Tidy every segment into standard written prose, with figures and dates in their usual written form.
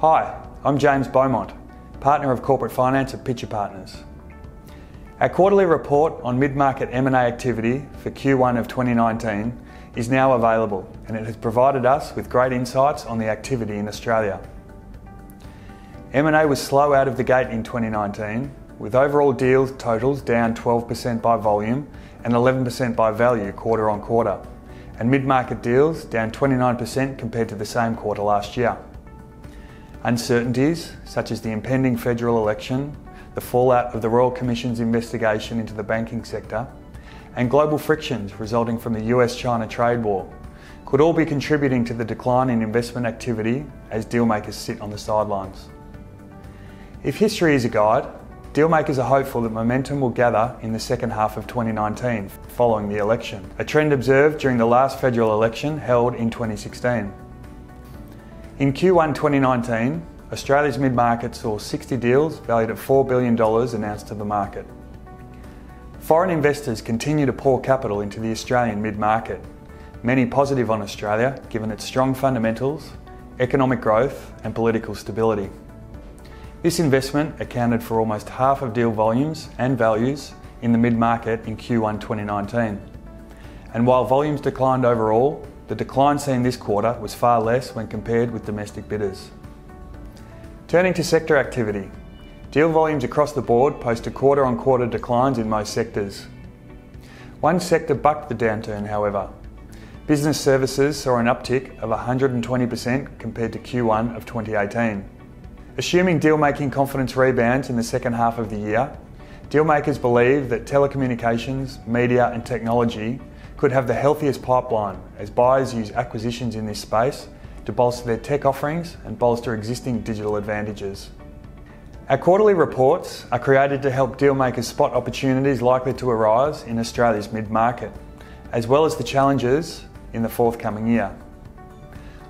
Hi, I'm James Beaumont, Partner of Corporate Finance at Pitcher Partners. Our quarterly report on mid-market M&A activity for Q1 of 2019 is now available, and it has provided us with great insights on the activity in Australia. M&A was slow out of the gate in 2019, with overall deal totals down 12% by volume and 11% by value quarter on quarter, and mid-market deals down 29% compared to the same quarter last year. Uncertainties, such as the impending federal election, the fallout of the Royal Commission's investigation into the banking sector, and global frictions resulting from the US-China trade war, could all be contributing to the decline in investment activity as dealmakers sit on the sidelines. If history is a guide, dealmakers are hopeful that momentum will gather in the second half of 2019 following the election, a trend observed during the last federal election held in 2016. In Q1 2019, Australia's mid-market saw 60 deals valued at $4 billion announced to the market. Foreign investors continue to pour capital into the Australian mid-market, many positive on Australia given its strong fundamentals, economic growth and political stability. This investment accounted for almost half of deal volumes and values in the mid-market in Q1 2019. And while volumes declined overall, the decline seen this quarter was far less when compared with domestic bidders. Turning to sector activity, deal volumes across the board posted quarter-on-quarter declines in most sectors. One sector bucked the downturn, however. Business services saw an uptick of 120% compared to Q1 of 2018. Assuming deal-making confidence rebounds in the second half of the year, dealmakers believe that telecommunications, media and technology could have the healthiest pipeline as buyers use acquisitions in this space to bolster their tech offerings and bolster existing digital advantages. Our quarterly reports are created to help dealmakers spot opportunities likely to arise in Australia's mid-market, as well as the challenges in the forthcoming year.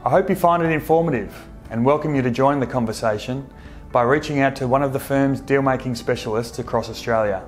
I hope you find it informative and welcome you to join the conversation by reaching out to one of the firm's dealmaking specialists across Australia.